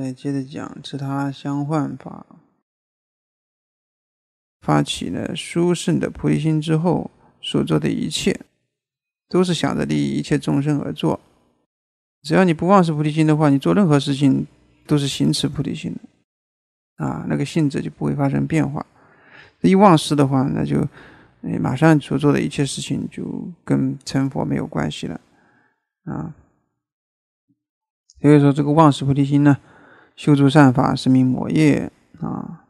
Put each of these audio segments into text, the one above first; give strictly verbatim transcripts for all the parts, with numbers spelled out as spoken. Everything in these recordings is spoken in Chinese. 再接着讲是他相换法发起了殊胜的菩提心之后所做的一切，都是想着利益一切众生而做。只要你不忘是菩提心的话，你做任何事情都是行持菩提心的啊，那个性质就不会发生变化。一忘失的话，那就马上所做的一切事情就跟成佛没有关系了啊。所以说这个忘失菩提心呢，修诸善法是名磨业啊，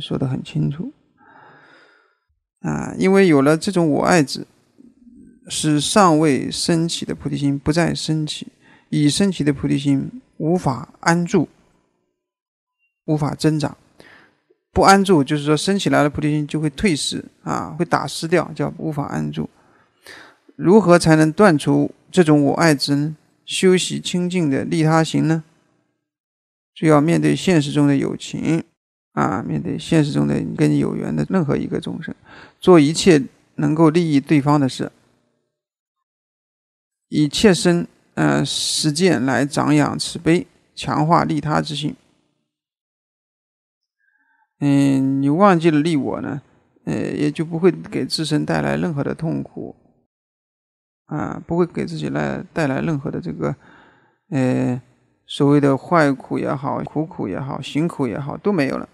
说得很清楚啊。因为有了这种我爱执，使尚未升起的菩提心不再升起，已升起的菩提心无法安住，无法增长。不安住就是说升起来的菩提心就会退失啊，会打失掉，叫无法安住。如何才能断除这种我爱执呢？修习清净的利他行呢，就要面对现实中的友情啊，面对现实中的跟有缘的任何一个众生，做一切能够利益对方的事，以切身呃实践来长养慈悲，强化利他之心。嗯，你忘记了利我呢，呃，也就不会给自身带来任何的痛苦啊，不会给自己来带来任何的这个呃所谓的坏苦也好，苦苦也好，行苦也好，都没有了。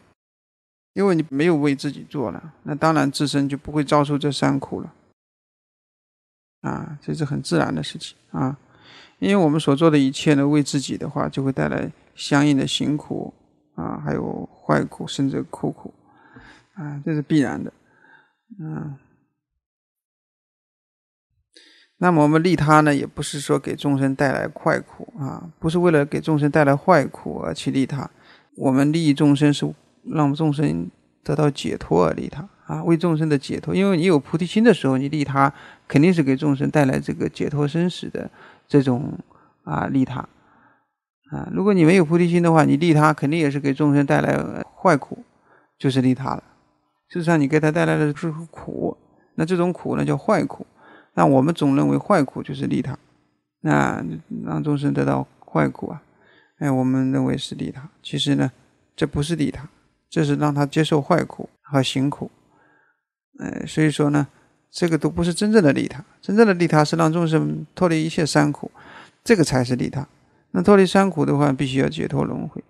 因为你没有为自己做了，那当然自身就不会遭受这三苦了啊，这是很自然的事情啊。因为我们所做的一切呢，为自己的话就会带来相应的行苦啊，还有坏苦，甚至苦苦啊，这是必然的啊。那么我们利他呢，也不是说给众生带来快苦啊，不是为了给众生带来坏苦而去利他。我们利益众生是让众生得到解脱而利他啊，为众生的解脱。因为你有菩提心的时候，你利他肯定是给众生带来这个解脱生死的这种啊利他啊。如果你没有菩提心的话，你利他肯定也是给众生带来坏苦，就是利他了。事实上你给他带来的是苦，那这种苦呢叫坏苦。那我们总认为坏苦就是利他，那让众生得到坏苦啊，哎，我们认为是利他。其实呢，这不是利他，这是让他接受坏苦和行苦。呃，所以说呢，这个都不是真正的利他。真正的利他是让众生脱离一切三苦，这个才是利他。那脱离三苦的话，必须要解脱轮回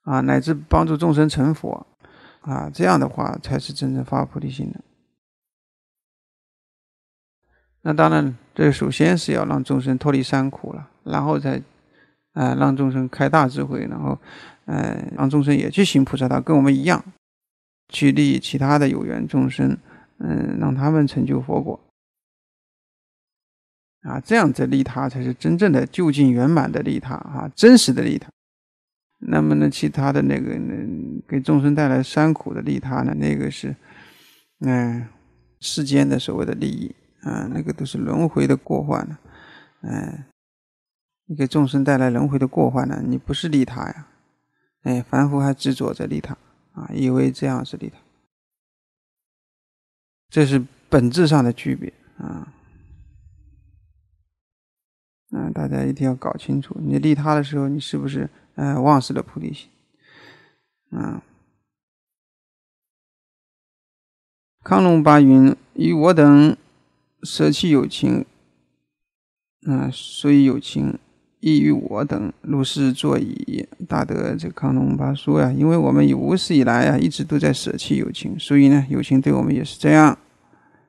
啊，乃至帮助众生成佛啊，这样的话才是真正发菩提心的。那当然，这首先是要让众生脱离三苦了，然后再，呃，让众生开大智慧，然后，呃，让众生也去行菩萨道，跟我们一样，去利益其他的有缘众生，嗯，让他们成就佛果，啊，这样的利他才是真正的究竟圆满的利他啊，真实的利他。那么呢，其他的那个给众生带来三苦的利他呢，那个是，嗯、呃，世间的所谓的利益。啊，那个都是轮回的过患呢、啊。哎，你给众生带来轮回的过患呢、啊，你不是利他呀。哎，凡夫还执着着利他啊，以为这样是利他，这是本质上的区别啊。嗯，大家一定要搞清楚，你利他的时候，你是不是呃忘失了菩提心？啊。康龙巴云与我等。舍弃有情，啊、呃，所以有情亦于我等如是作矣。大德这康龙巴说呀、啊，因为我们有史以来啊，一直都在舍弃有情，所以呢，有情对我们也是这样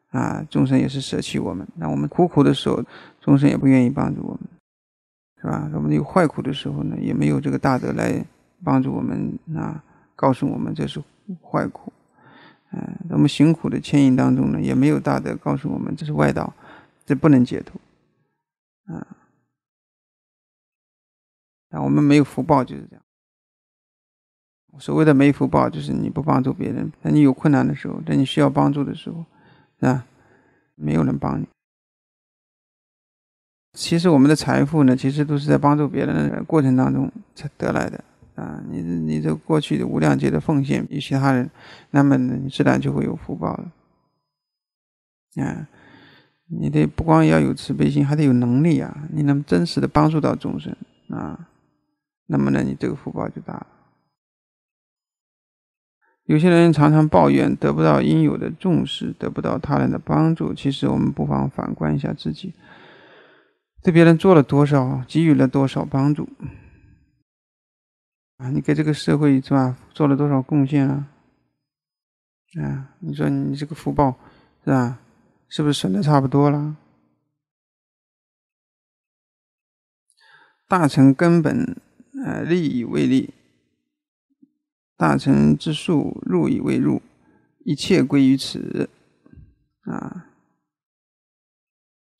啊，众生也是舍弃我们。那我们苦苦的时候，众生也不愿意帮助我们，是吧？我们有坏苦的时候呢，也没有这个大德来帮助我们啊，告诉我们这是坏苦。嗯，我们行苦的牵引当中呢，也没有大德告诉我们这是外道，这不能解脱啊。那我们没有福报就是这样。所谓的没福报，就是你不帮助别人，在你有困难的时候，在你需要帮助的时候，啊，没有人帮你。其实我们的财富呢，其实都是在帮助别人的过程当中才得来的。啊，你你这过去的无量劫的奉献与其他人，那么你自然就会有福报了。啊，你得不光要有慈悲心，还得有能力啊，你能真实的帮助到众生啊。那么呢你这个福报就大了。有些人常常抱怨得不到应有的重视，得不到他人的帮助，其实我们不妨反观一下自己，对别人做了多少，给予了多少帮助啊！你给这个社会是吧做了多少贡献啊？啊，你说你这个福报是吧，是不是损的差不多了？大乘根本，呃，立以为立；大乘之术，入以为入，一切归于此。啊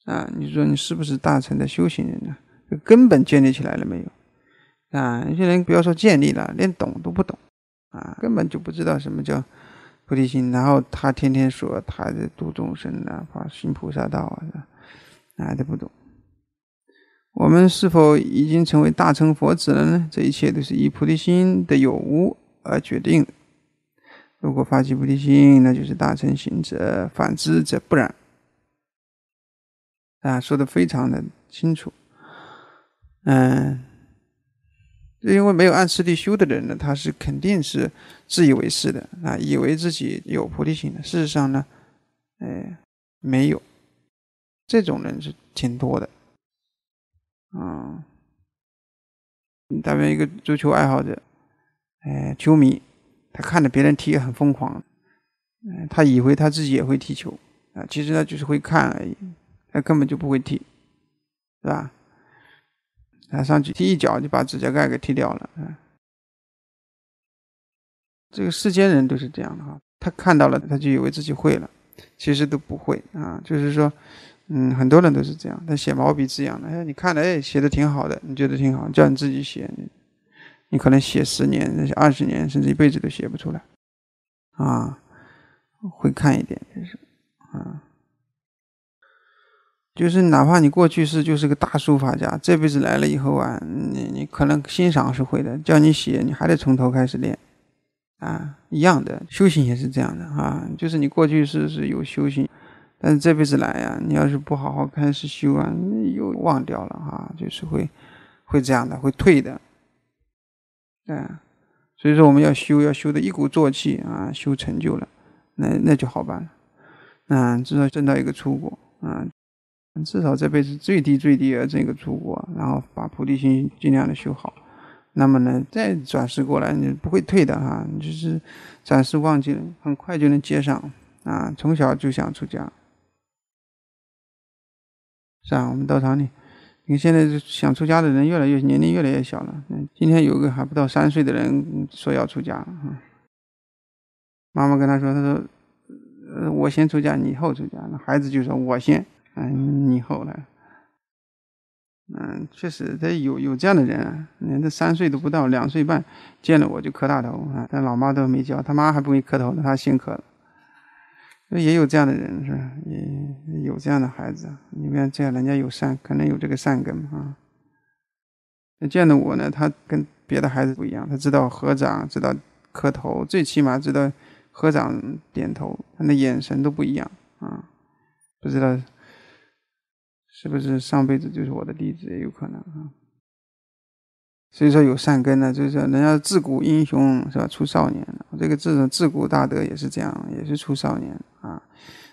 啊，你说你是不是大乘的修行人呢？这根本建立起来了没有？啊，有些人不要说建立了，连懂都不懂，啊，根本就不知道什么叫菩提心。然后他天天说他在度众生啊，发行菩萨道啊，啊，都不懂。我们是否已经成为大乘佛子了呢？这一切都是以菩提心的有无而决定的。如果发起菩提心，那就是大乘行者，反之则不然。啊，说得非常的清楚。嗯，因为没有按次第修的人呢，他是肯定是自以为是的啊，以为自己有菩提心的，事实上呢，哎，没有。这种人是挺多的。嗯，代表一个足球爱好者，哎，球迷，他看着别人踢也很疯狂，哎，他以为他自己也会踢球啊，其实他就是会看而已，他根本就不会踢，是吧？他上去踢一脚就把指甲盖给踢掉了，啊，这个世间人都是这样的哈，他看到了他就以为自己会了，其实都不会啊，就是说。嗯，很多人都是这样，他写毛笔字样的，哎，你看了，哎，写的挺好的，你觉得挺好，叫你自己写，你，你可能写十年、二十年，甚至一辈子都写不出来，啊，会看一点就是，啊，就是哪怕你过去是就是个大书法家，这辈子来了以后啊，你你可能欣赏是会的，叫你写，你还得从头开始练。啊，一样的，修行也是这样的啊，就是你过去是是有修行。但是这辈子来呀，你要是不好好开始修啊，你又忘掉了啊，就是会会这样的，会退的，对，所以说我们要修，要修的一鼓作气啊，修成就了，那那就好办了，嗯，至少挣到一个出国啊，至少这辈子最低最低要挣一个出国，然后把菩提心尽量的修好，那么呢，再转世过来你不会退的啊，你就是暂时忘记了，很快就能接上啊，从小就想出家。是啊，我们道场里，你现在想出家的人越来越年龄越来越小了。今天有个还不到三岁的人说要出家，嗯，妈妈跟他说，他说，呃，我先出家，你后出家。那孩子就说我先，嗯，你后来。嗯，确实，他有有这样的人啊，人家三岁都不到，两岁半见了我就磕大头啊，但老妈都没教，他妈还不会磕头呢，他先磕了。也有这样的人是吧？也有这样的孩子，你看这样人家有善，可能有这个善根啊。那这样的我呢，他跟别的孩子不一样，他知道合掌，知道磕头，最起码知道合掌点头，他的眼神都不一样啊。不知道是不是上辈子就是我的弟子，也有可能啊。所以说有善根呢，就是人家自古英雄是吧，出少年的。这个自自古大德也是这样，也是出少年啊。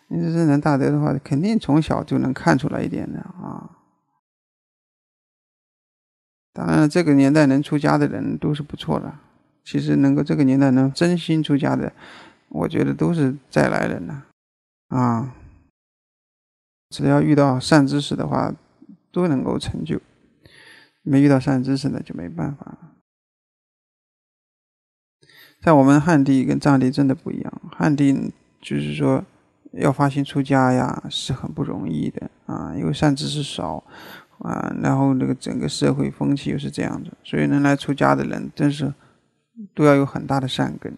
你这人大德的话，肯定从小就能看出来一点的啊。当然了，这个年代能出家的人都是不错的。其实能够这个年代能真心出家的，我觉得都是再来人了啊。只要遇到善知识的话，都能够成就。没遇到善知识的就没办法了。在我们汉地跟藏地真的不一样，汉地就是说要发心出家呀是很不容易的啊，因为善知识少啊，然后那个整个社会风气又是这样子，所以能来出家的人真是都要有很大的善根。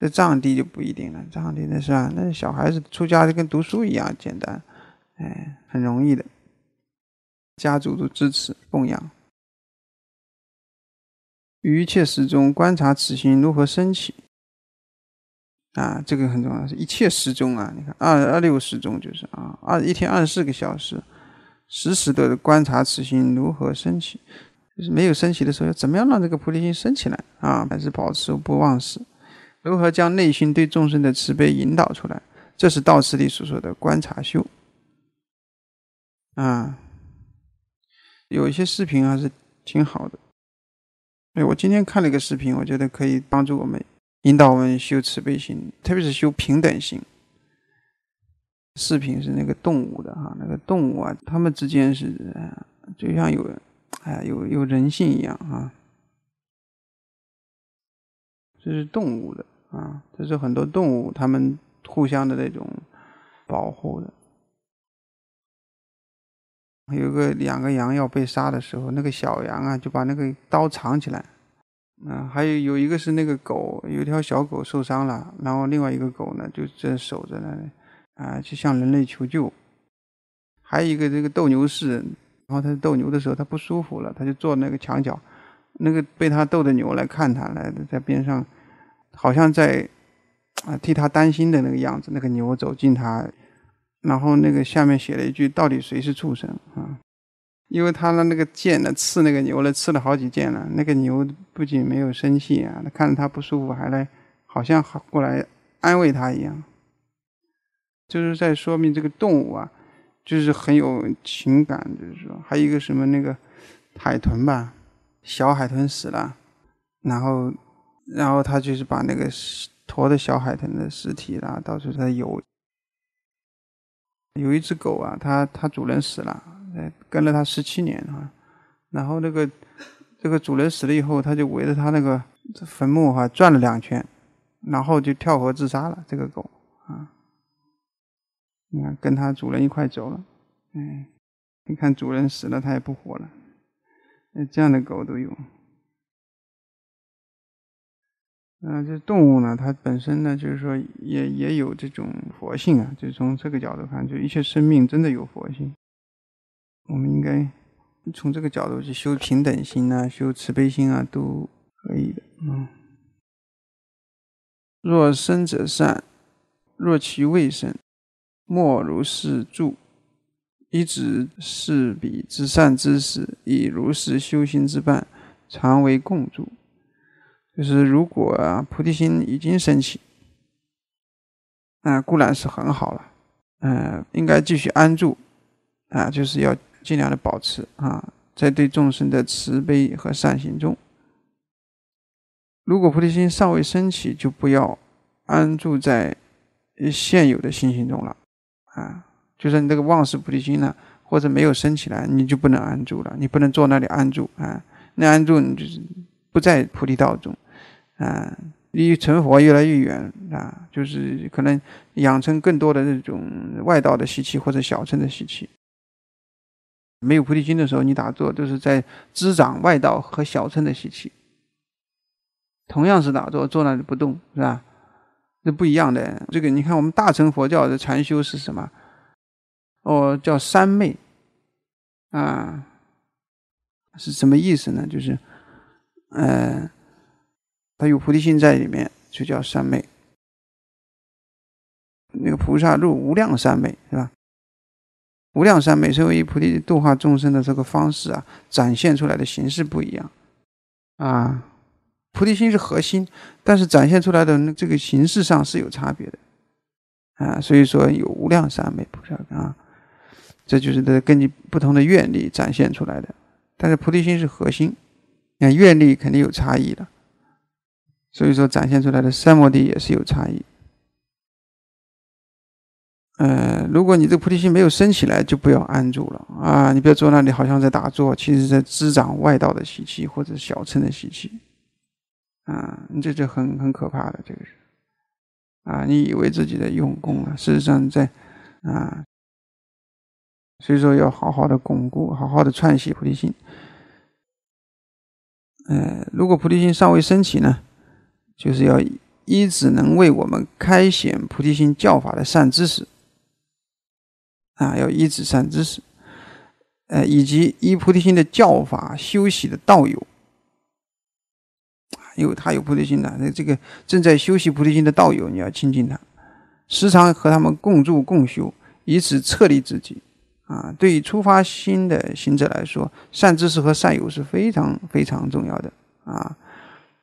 在藏地就不一定了，藏地那是啊，那小孩子出家就跟读书一样简单，哎，很容易的。家族都支持供养，于一切时中观察此心如何升起啊，这个很重要。一切时中啊，你看二二六时中就是啊，二一天二十四个小时，时时的观察此心如何升起，没有升起的时候，要怎么样让这个菩提心升起来啊？还是保持不忘失，如何将内心对众生的慈悲引导出来？这是道次第所说的观察修啊。有一些视频还是挺好的。对，我今天看了一个视频，我觉得可以帮助我们引导我们修慈悲心，特别是修平等心。视频是那个动物的哈，那个动物啊，他们之间是就像有哎有有人性一样啊。这是动物的啊，这是很多动物他们互相的那种保护的。有个两个羊要被杀的时候，那个小羊啊就把那个刀藏起来，嗯，还有有一个是那个狗，有一条小狗受伤了，然后另外一个狗呢就这守着呢，啊、呃，去向人类求救。还有一个这个斗牛士，然后他斗牛的时候他不舒服了，他就坐那个墙角，那个被他斗的牛来看他，来在边上，好像在啊、呃、替他担心的那个样子。那个牛走近他。然后那个下面写了一句，到底谁是畜生啊？因为他的那个剑呢，刺那个牛了，刺了好几剑了。那个牛不仅没有生气啊，他看着他不舒服，还来好像过来安慰他一样，就是在说明这个动物啊，就是很有情感。就是说，还有一个什么那个海豚吧，小海豚死了，然后然后他就是把那个驮的小海豚的尸体啦、啊，到处在游。有一只狗啊，它它主人死了，跟了它十七年啊。然后那个这个主人死了以后，它就围着它那个坟墓哈、啊、转了两圈，然后就跳河自杀了。这个狗啊，你看跟它主人一块走了，哎，你看主人死了，它也不活了，这样的狗都有。嗯、呃，这动物呢，它本身呢，就是说也也有这种佛性啊。就从这个角度看，就一切生命真的有佛性。我们应该从这个角度去修平等心啊，修慈悲心啊，都可以的。嗯，若生者善，若其未生，莫如是住。一指是彼之善知识，以如是修心之伴，常为共住。就是如果、啊、菩提心已经升起，那、呃、固然是很好了，呃，应该继续安住，啊、呃，就是要尽量的保持啊，在对众生的慈悲和善行中。如果菩提心尚未升起，就不要安住在现有的心行中了，啊，就是你这个妄识菩提心呢，或者没有升起来，你就不能安住了，你不能坐那里安住啊，那安住你就是不在菩提道中。啊，离成佛越来越远啊，就是可能养成更多的这种外道的习气或者小乘的习气。没有菩提心的时候，你打坐都是在滋长外道和小乘的习气。同样是打坐，坐那里不动，是吧？这不一样的。这个你看，我们大乘佛教的禅修是什么？哦，叫三昧啊，是什么意思呢？就是，呃。他有菩提心在里面，就叫三昧。那个菩萨入无量三昧，是吧？无量三昧是由于菩提度化众生的这个方式啊，展现出来的形式不一样啊。菩提心是核心，但是展现出来的这个形式上是有差别的啊。所以说有无量三昧菩萨啊，这就是根据不同的愿力展现出来的。但是菩提心是核心，那愿力肯定有差异了。所以说展现出来的三摩地也是有差异。呃，如果你这个菩提心没有升起来，就不要安住了啊！你不要坐那里好像在打坐，其实在滋长外道的习气或者小乘的习气啊！这就很很可怕的，这个是啊！你以为自己在用功了，事实上在啊，所以说要好好的巩固，好好的串习菩提心。呃，如果菩提心尚未升起呢？就是要依止能为我们开显菩提心教法的善知识啊，要依止善知识，呃，以及依菩提心的教法修习的道友，因为他有菩提心的，这个正在修习菩提心的道友，你要亲近他，时常和他们共住共修，以此策立自己啊，对于出发心的行者来说，善知识和善友是非常非常重要的啊，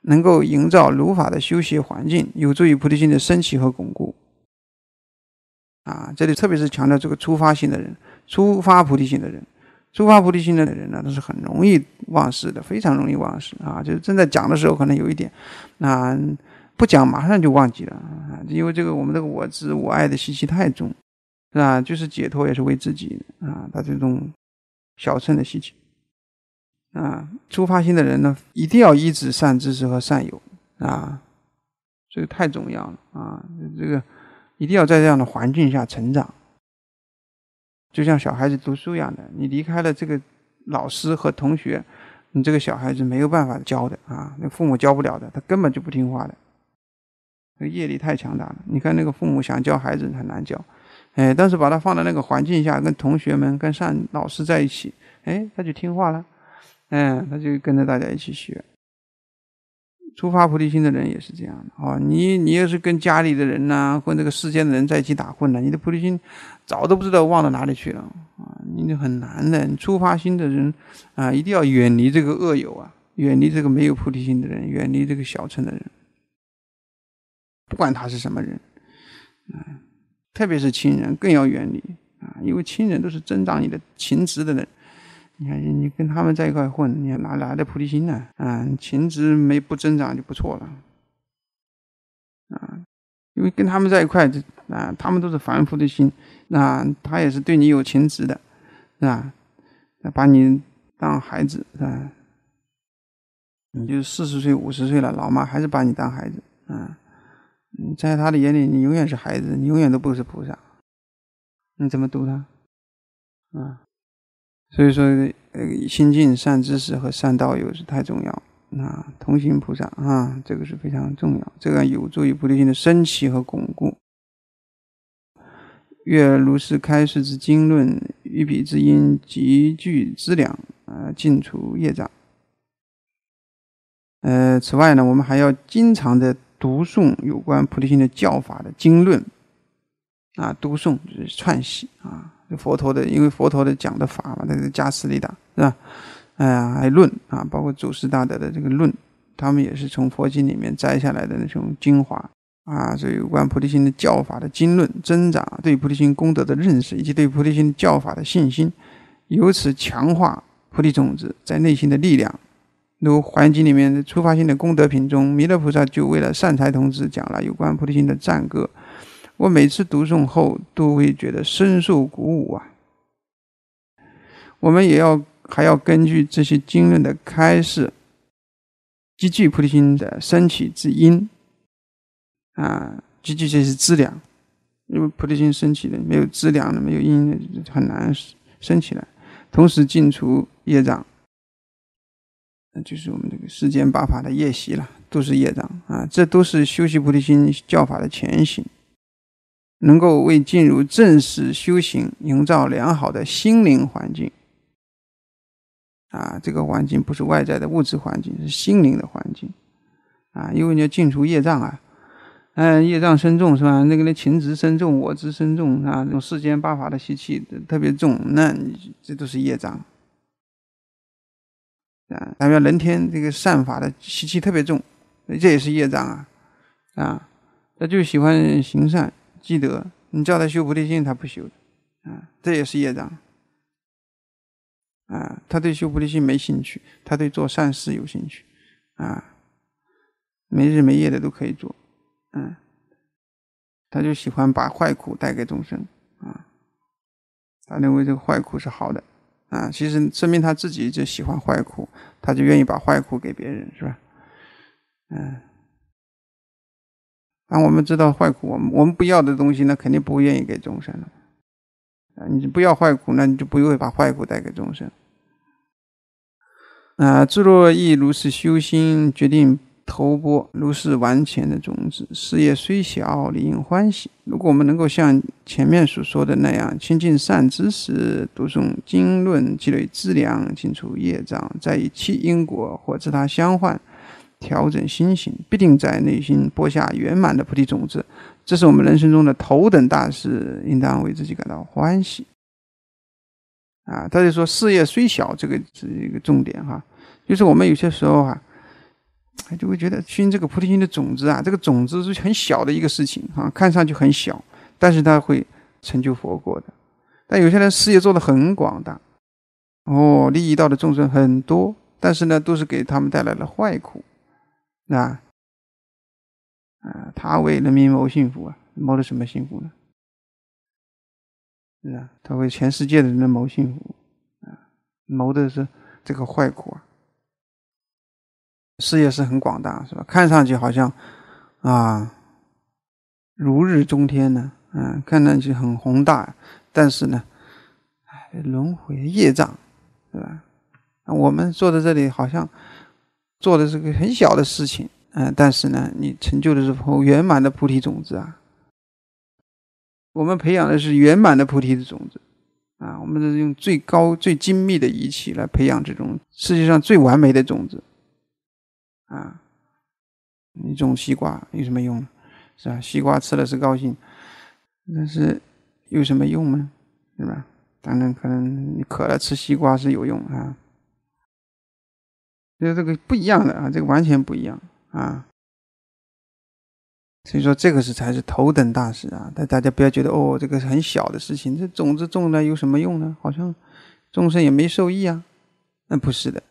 能够营造如法的修习环境，有助于菩提心的升起和巩固。啊，这里特别是强调这个出发心的人，出发菩提心的人，出发菩提心的人呢，他是很容易忘事的，非常容易忘事啊。就是正在讲的时候，可能有一点，那、啊、不讲马上就忘记了啊，因为这个我们这个我执我爱的习气太重。是吧？就是解脱也是为自己啊，他这种小乘的习气啊，出发心的人呢，一定要依止善知识和善友啊，这个太重要了啊！这个一定要在这样的环境下成长，就像小孩子读书一样的，你离开了这个老师和同学，你这个小孩子没有办法教的啊，那父母教不了的，他根本就不听话的，那个业力太强大了。你看那个父母想教孩子很难教。哎，但是把他放到那个环境下，跟同学们、跟上老师在一起，哎，他就听话了，嗯，他就跟着大家一起学。出发菩提心的人也是这样的啊、哦，你你也是跟家里的人呐、啊，或这个世间的人在一起打混了，你的菩提心早都不知道忘到哪里去了啊，你很难的。你出发心的人啊，一定要远离这个恶友啊，远离这个没有菩提心的人，远离这个小乘的人，不管他是什么人，嗯。特别是亲人更要远离啊，因为亲人都是增长你的情执的人。你看，你跟他们在一块混，你哪来的菩提心呢？啊，情执没不增长就不错了。啊，因为跟他们在一块，啊，他们都是凡夫的心，啊，他也是对你有情执的，是吧？把你当孩子，是吧？你就四十岁、五十岁了，老妈还是把你当孩子，啊。在他的眼里，你永远是孩子，你永远都不是菩萨，你怎么度他？啊，所以说，呃，心境、善知识和善道友是太重要啊，同行菩萨啊，这个是非常重要，这个有助于菩提心的升起和巩固。阅如是开示之经论，于彼之音，集聚资粮，啊，尽除业障。呃，此外呢，我们还要经常的。读诵有关菩提心的教法的经论啊，读诵就是串习啊，佛陀的，因为佛陀的讲的法嘛，那个加持力大是吧？哎、呃、还论啊，包括祖师大德的这个论，他们也是从佛经里面摘下来的那种精华啊，所以有关菩提心的教法的经论，增长对菩提心功德的认识，以及对菩提心教法的信心，由此强化菩提种子在内心的力量。如华严经里面出发心的功德品中，弥勒菩萨就为了善财童子讲了有关菩提心的赞歌。我每次读诵后都会觉得深受鼓舞啊！我们也要还要根据这些经论的开示，积聚菩提心的升起之因啊，积聚这些资粮，因为菩提心升起的没有资粮的，没有因很难升起来。同时尽除业障。就是我们这个世间八法的业习了，都是业障啊，这都是修习菩提心教法的前行，能够为进入正式修行营造良好的心灵环境啊，这个环境不是外在的物质环境，是心灵的环境啊，因为你要净除业障啊，嗯，业障深重是吧？那个那情执深重，我执深重啊，这种世间八法的习气特别重，那你这都是业障。啊，咱们要人天这个善法的习气特别重，这也是业障啊！啊，他就喜欢行善积德，你叫他修菩提心，他不修的啊，这也是业障啊！他对修菩提心没兴趣，他对做善事有兴趣啊，没日没夜的都可以做，嗯、啊，他就喜欢把坏苦带给众生啊，他认为这个坏苦是好的。啊，其实证明他自己就喜欢坏苦，他就愿意把坏苦给别人，是吧？嗯，当我们知道坏苦，我们我们不要的东西，那肯定不愿意给众生了。啊，你不要坏苦，那你就不会把坏苦带给众生。啊，自若亦如是修心，决定投播如是完全的种子，事业虽小，理应欢喜。如果我们能够像前面所说的那样，亲近善知识，读诵经论，积累资粮，清除业障，再以其因果或自他相换，调整心性，必定在内心播下圆满的菩提种子。这是我们人生中的头等大事，应当为自己感到欢喜。啊，他就说事业虽小，这个是一个重点哈。就是我们有些时候啊，就会觉得熏这个菩提心的种子啊，这个种子是很小的一个事情啊，看上去很小，但是它会成就佛果的。但有些人事业做得很广大，哦，利益到的众生很多，但是呢，都是给他们带来了坏苦，啊，啊，他为人民谋幸福啊，谋的什么幸福呢？是啊，他为全世界的人谋幸福啊，谋的是这个坏苦啊。事业是很广大，是吧？看上去好像啊，如日中天呢，嗯，看上去很宏大，但是呢，轮回业障，对吧？我们坐在这里好像做的是个很小的事情，嗯，但是呢，你成就的是圆满的菩提种子啊。我们培养的是圆满的菩提的种子啊，我们用最高最精密的仪器来培养这种世界上最完美的种子。啊，你种西瓜有什么用？是吧？西瓜吃了是高兴，但是有什么用呢？是吧？当然，可能你渴了吃西瓜是有用啊。所以这个不一样的啊，这个完全不一样啊。所以说，这个是才是头等大事啊！但大家不要觉得哦，这个是很小的事情，这种子种了有什么用呢？好像众生也没受益啊。那不是的。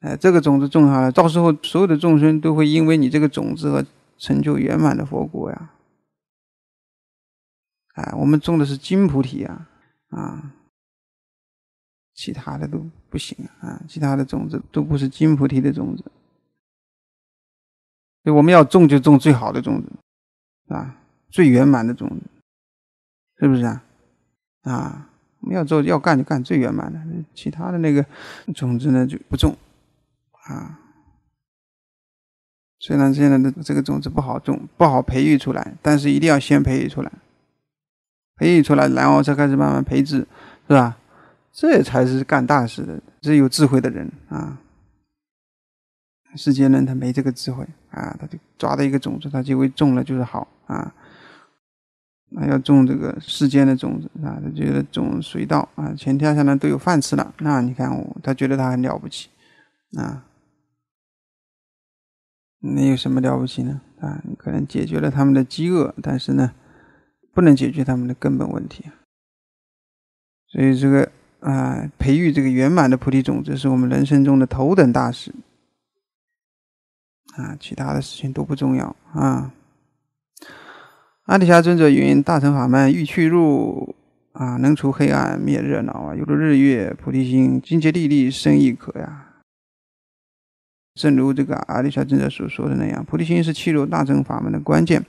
哎，这个种子种下来，到时候所有的众生都会因为你这个种子而成就圆满的佛果呀！哎，我们种的是金菩提啊，啊，其他的都不行啊，其他的种子都不是金菩提的种子。所以我们要种就种最好的种子，啊，最圆满的种子，是不是啊？啊，我们要做要干就干最圆满的，其他的那个种子呢就不种。啊，虽然现在的这个种子不好种，不好培育出来，但是一定要先培育出来，培育出来，然后再开始慢慢培植，是吧？这才是干大事的，这有智慧的人啊。世间人他没这个智慧啊，他就抓到一个种子，他就会种了就是好啊。那要种这个世间的种子啊，他觉得种水稻啊，全天下人都有饭吃了，那你看我，他觉得他很了不起啊。那有什么了不起呢？啊，你可能解决了他们的饥饿，但是呢，不能解决他们的根本问题。所以这个啊、呃，培育这个圆满的菩提种子是我们人生中的头等大事啊，其他的事情都不重要啊。阿底峡尊者云：“大乘法门欲去入啊，能除黑暗，灭热闹啊，犹如日月菩提心，精竭历历生亦可呀。”正如这个阿底峡尊者所说的那样，菩提心是契入大乘法门的关键，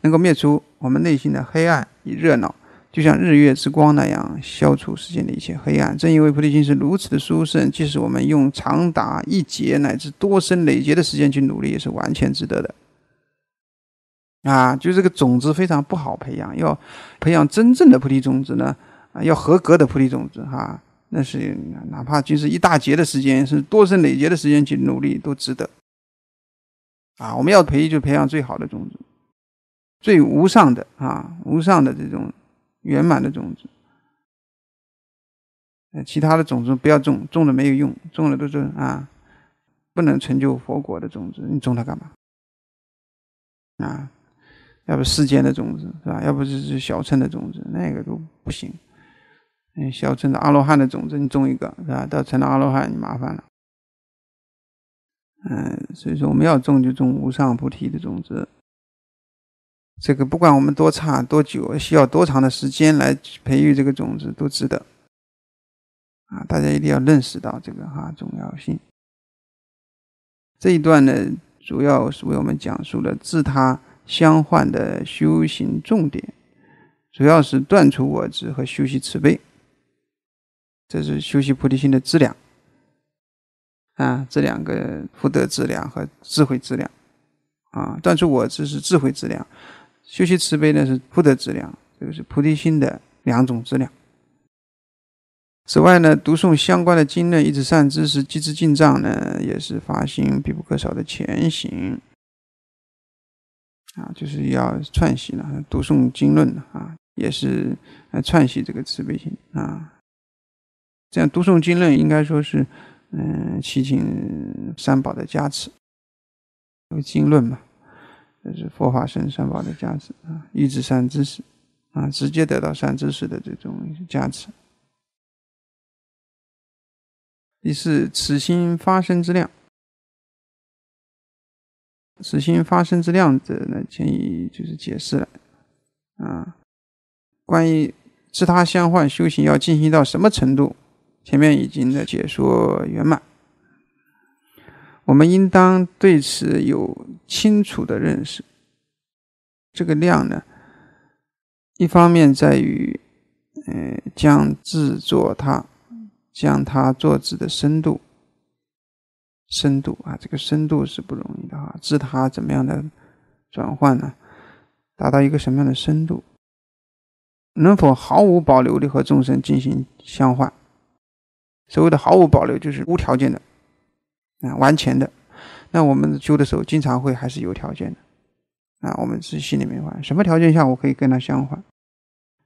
能够灭除我们内心的黑暗与热闹，就像日月之光那样消除世间的一切黑暗。正因为菩提心是如此的殊胜，即使我们用长达一劫乃至多生累劫的时间去努力，也是完全值得的。啊，就这个种子非常不好培养，要培养真正的菩提种子呢，啊、要合格的菩提种子哈。那是哪怕就是一大劫的时间，是多生累劫的时间去努力都值得啊！我们要培育就培养最好的种子，最无上的啊，无上的这种圆满的种子。其他的种子不要种，种了没有用，种了都是啊，不能成就佛果的种子，你种它干嘛？啊，要不世间的种子是吧？要不就是小乘的种子，那个都不行。嗯，小乘的阿罗汉的种子，你种一个是吧？到成了阿罗汉，你麻烦了。嗯，所以说我们要种就种无上菩提的种子。这个不管我们多差多久，需要多长的时间来培育这个种子，都值得。啊，大家一定要认识到这个哈重要性。这一段呢，主要是为我们讲述了自他相换的修行重点，主要是断除我执和修习慈悲。这是修习菩提心的质量啊，这两个福德质量和智慧质量啊，断除我执是智慧质量，修习慈悲呢是福德质量，这个是菩提心的两种质量。此外呢，读诵相关的经论，一直善知识，积资进藏呢，也是发心必不可少的前行啊，就是要串习了，读诵经论啊，也是串习这个慈悲心啊。这样读诵经论应该说是嗯七情三宝的加持，有经论嘛，这是佛法僧三宝的加持啊，预知善知识啊，直接得到善知识的这种加持。第四，此心发生之量。此心发生之量者呢，建议就是解释了啊，关于知他相换修行要进行到什么程度，前面已经的解说圆满，我们应当对此有清楚的认识。这个量呢，一方面在于、呃、将自作他，将他作自的深度，深度啊，这个深度是不容易的啊，知他怎么样的转换呢？达到一个什么样的深度？能否毫无保留地和众生进行相换？所谓的毫无保留就是无条件的、啊、完全的。那我们修的时候经常会还是有条件的，那我们自己心里面换什么条件下我可以跟他相换，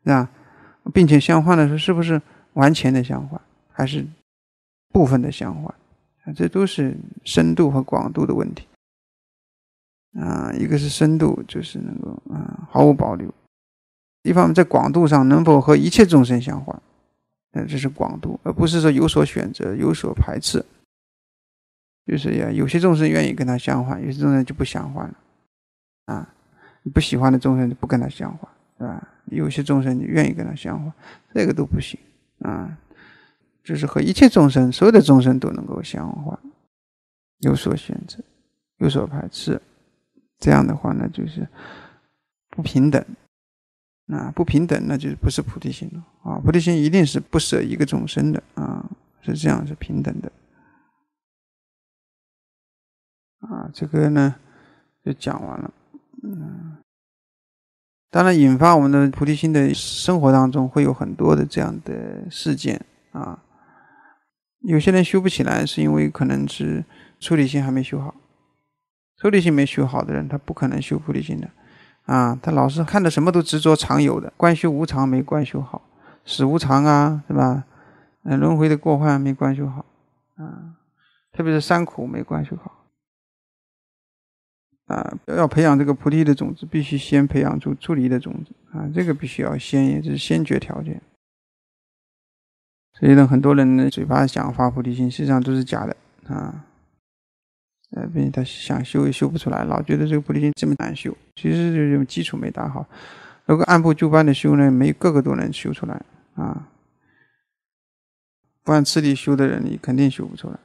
那并且相换的时候是不是完全的相换还是部分的相换，这都是深度和广度的问题、啊、一个是深度就是能够、啊、毫无保留，一方面在广度上能否和一切众生相换，这是广度，而不是说有所选择有所排斥，就是有些众生愿意跟他相换，有些众生就不相换了啊，不喜欢的众生就不跟他相换，对吧？有些众生愿意跟他相换，这个都不行啊，就是和一切众生所有的众生都能够相换，有所选择有所排斥，这样的话呢就是不平等啊、不平等那就是不是菩提心了、啊、菩提心一定是不舍一个众生的、啊、是这样，是平等的、啊、这个呢就讲完了、嗯、当然引发我们的菩提心的生活当中会有很多的这样的事件、啊、有些人修不起来是因为可能是出离心还没修好，出离心没修好的人他不可能修菩提心的啊，他老是看到什么都执着常有的，观修无常没观修好，死无常啊，是吧？呃，轮回的过患没观修好啊，特别是三苦没观修好啊。要培养这个菩提的种子，必须先培养出出离的种子啊，这个必须要先，也就是先决条件。所以呢，很多人嘴巴想发菩提心，实际上都是假的啊。呃，并且他想修也修不出来，老觉得这个菩提心这么难修，其实就是基础没打好。如果按部就班的修呢，没个个都能修出来啊。不按次第修的人，你肯定修不出来。